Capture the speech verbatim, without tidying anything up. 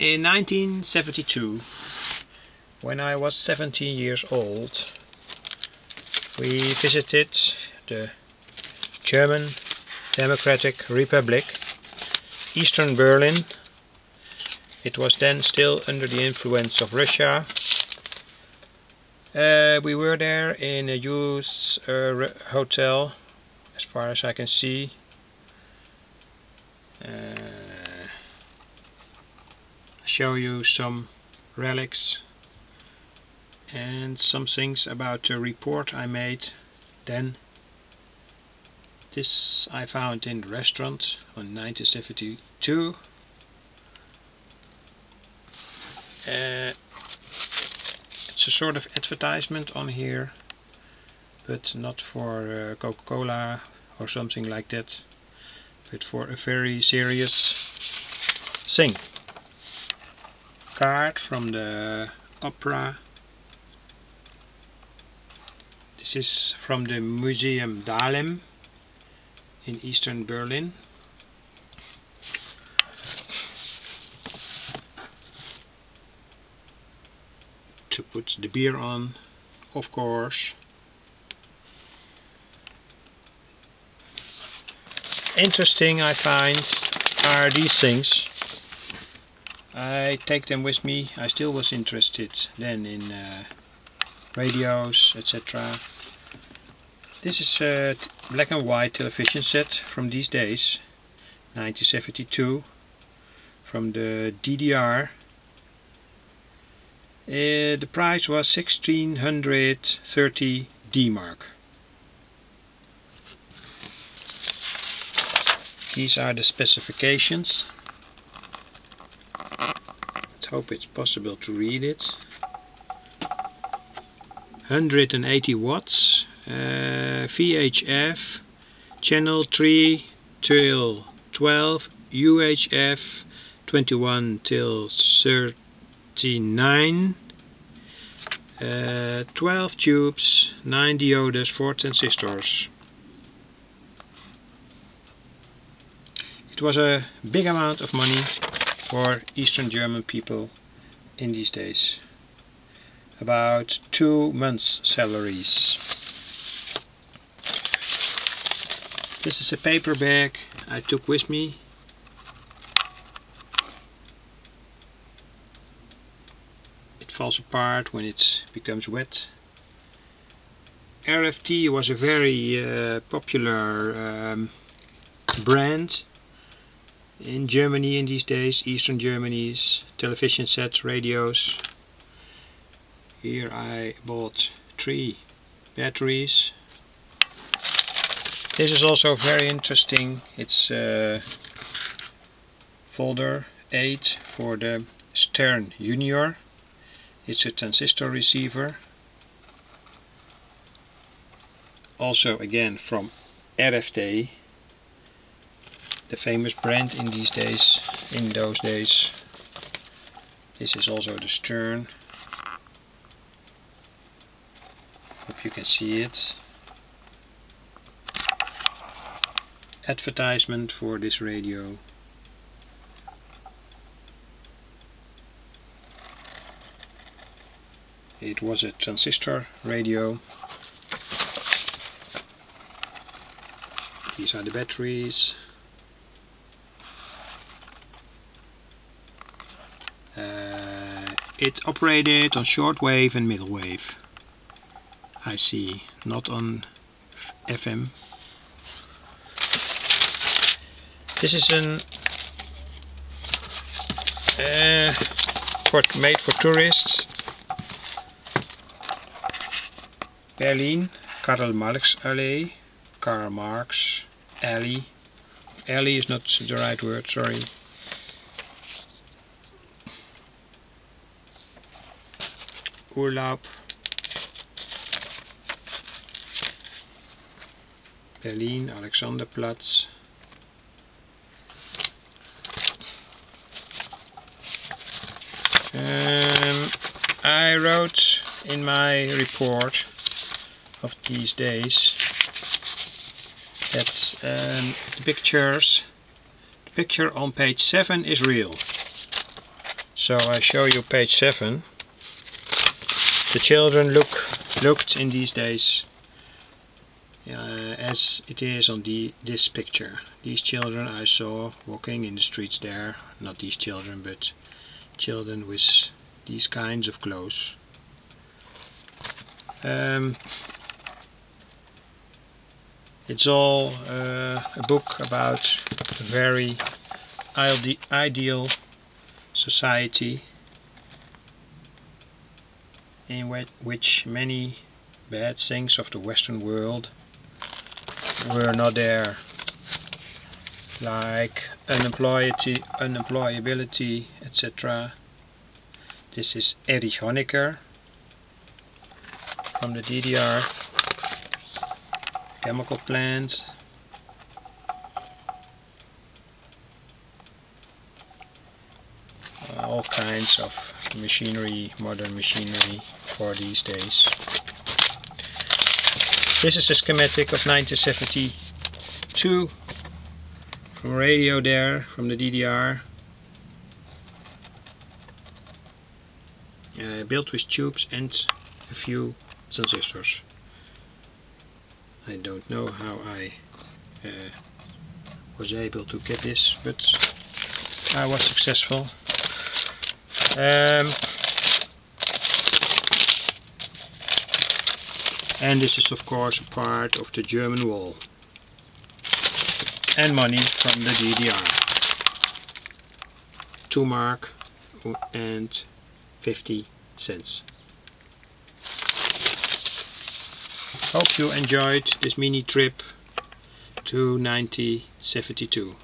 In nineteen seventy-two, when I was seventeen years old, we visited the German Democratic Republic, Eastern Berlin. It was then still under the influence of Russia. Uh, we were there in a youth uh, hotel, as far as I can see. Uh, show you some relics and some things about the report I made then. This I found in the restaurant on nineteen seventy-two. Uh, it's a sort of advertisement on here, but not for uh, Coca-Cola or something like that, but for a very serious thing. Card from the opera. This is from the Museum Dahlem in Eastern Berlin. To put the beer on, of course. Interesting, I find, are these things. I take them with me. I still was interested then in uh, radios, et cetera. This is a black and white television set from these days, nineteen seventy-two, from the D D R. Uh, the price was sixteen hundred thirty D-Mark. These are the specifications. Let's hope it's possible to read it. one hundred eighty watts, uh, V H F, channel three till twelve, U H F twenty-one till thirty. thirty-nine, uh, twelve tubes, nine diodes, four transistors. It was a big amount of money for Eastern German people in these days. About two months' salaries. This is a paper bag I took with me. Falls apart when it becomes wet. R F T was a very uh, popular um, brand in Germany in these days, Eastern Germany's television sets, radios. Here I bought three batteries. This is also very interesting. It's uh, folder eight for the Stern Junior. It's a transistor receiver, also again from R F T, the famous brand in these days, in those days. This is also the Stern. Hope you can see it. Advertisement for this radio. It was a transistor radio. These are the batteries. Uh, it operated on short wave and middle wave. I see, not on F M. This is an uh, made for tourists. Berlin, Karl Marx Allee, Karl Marx Alley. Alley is not the right word, sorry. Urlaub. Berlin, Alexanderplatz. Um, I wrote in my report of these days that um, the pictures the picture on page seven is real. So I show you page seven. The children look looked in these days uh, as it is on the this picture. These children I saw walking in the streets there. Not these children, but children with these kinds of clothes. Um, it's all uh, a book about a very ide ideal society in which many bad things of the Western world were not there, like unemployability, et cetera. This is Erich Honecker from the D D R, chemical plants. Uh, all kinds of machinery, modern machinery for these days. This is a schematic of nineteen seventy-two from radio there, from the D D R. Uh, built with tubes and a few transistors. I don't know how I uh, was able to get this, but I was successful. Um, and this is of course a part of the German wall, and money from the D D R, two mark and fifty cents. Hope you enjoyed this mini trip to nineteen seventy-two.